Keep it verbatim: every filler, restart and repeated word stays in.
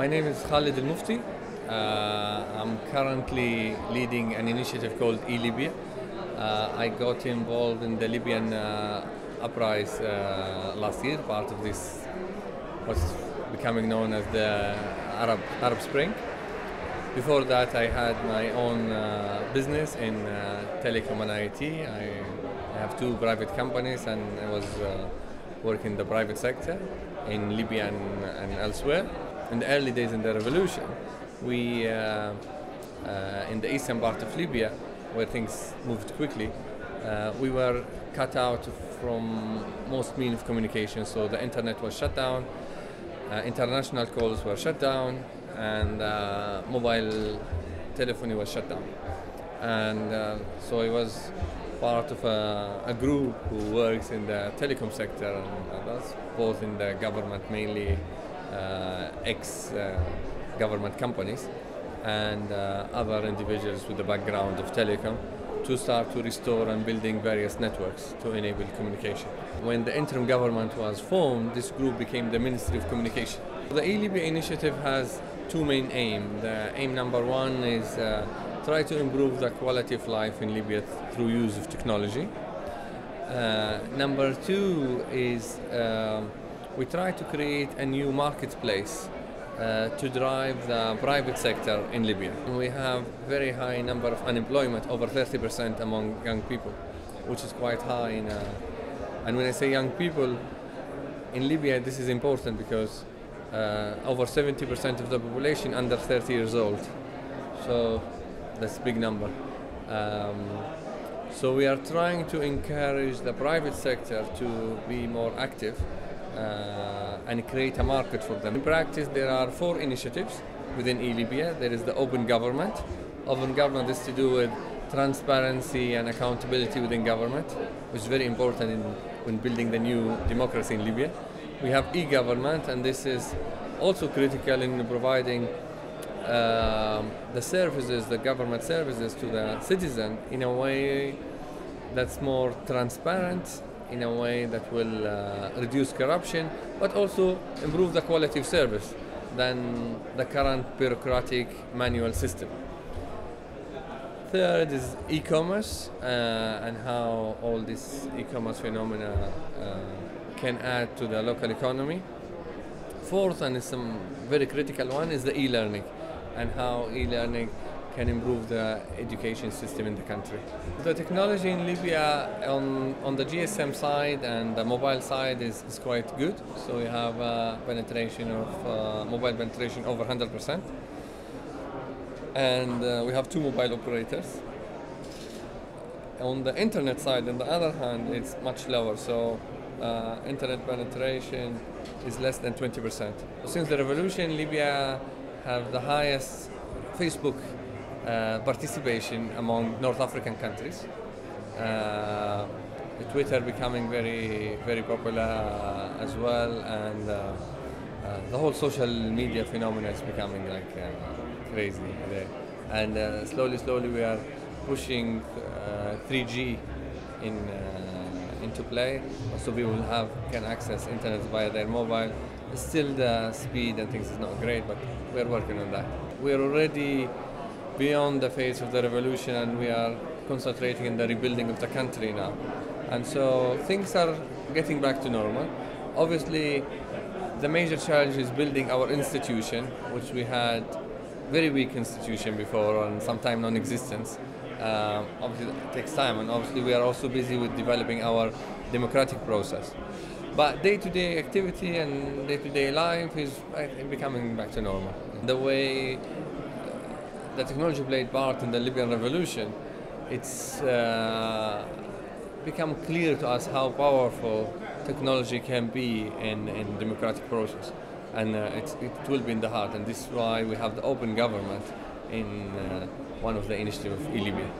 My name is Khaled el Mufti. Uh, I'm currently leading an initiative called eLibya. Uh, I got involved in the Libyan uh, uprising uh, last year, part of this what's becoming known as the Arab Arab Spring. Before that, I had my own uh, business in uh, telecom and I T. I have two private companies, and I was uh, working in the private sector in Libya and, and elsewhere. In the early days in the revolution, we uh, uh, in the eastern part of Libya, where things moved quickly, uh, we were cut out from most means of communication. So the internet was shut down, uh, international calls were shut down, and uh, mobile telephony was shut down. And uh, so I was part of a, a group who works in the telecom sector and others, both in the government, mainly Uh, ex-government uh, companies and uh, other individuals with the background of telecom, to start to restore and building various networks to enable communication. When the interim government was formed, this group became the Ministry of Communication. The eLibya initiative has two main aims. The aim number one is uh, try to improve the quality of life in Libya through use of technology. Uh, number two is uh, we try to create a new marketplace uh, to drive the private sector in Libya. We have very high number of unemployment, over thirty percent among young people, which is quite high. In a, and when I say young people, in Libya this is important because uh, over seventy percent of the population under thirty years old. So that's a big number. Um, so we are trying to encourage the private sector to be more active Uh, and create a market for them. In practice, there are four initiatives within eLibya. There is the open government. Open government is to do with transparency and accountability within government, which is very important in, when building the new democracy in Libya. We have e-government, and this is also critical in providing uh, the services, the government services to the citizen in a way that's more transparent, in a way that will uh, reduce corruption, but also improve the quality of service than the current bureaucratic manual system. Third is e-commerce uh, and how all this e-commerce phenomena uh, can add to the local economy. Fourth, and some very critical one, is the e-learning and how e-learning can improve the education system in the country. The technology in Libya on, on the G S M side and the mobile side is, is quite good. So we have a penetration of uh, mobile penetration over one hundred percent. And uh, we have two mobile operators. On the internet side, on the other hand, it's much lower. So uh, internet penetration is less than twenty percent. Since the revolution, Libya have the highest Facebook Uh, participation among North African countries. Uh, Twitter becoming very, very popular uh, as well, and uh, uh, the whole social media phenomenon is becoming like uh, crazy. And uh, slowly, slowly, we are pushing uh, three G in uh, into play, so people will have can access internet via their mobile. Still, the speed and things is not great, but we're working on that. We're already beyond the phase of the revolution, and we are concentrating in the rebuilding of the country now. And so things are getting back to normal. Obviously, the major challenge is building our institution, which we had very weak institution before and sometimes non-existence. Um, obviously, it takes time, and obviously we are also busy with developing our democratic process. But day-to-day activity and day-to-day life is becoming back to normal. The way the technology played part in the Libyan revolution, it's uh, become clear to us how powerful technology can be in, in democratic process. And uh, it's, it will be in the heart, and this is why we have the open government in uh, one of the initiatives of eLibya.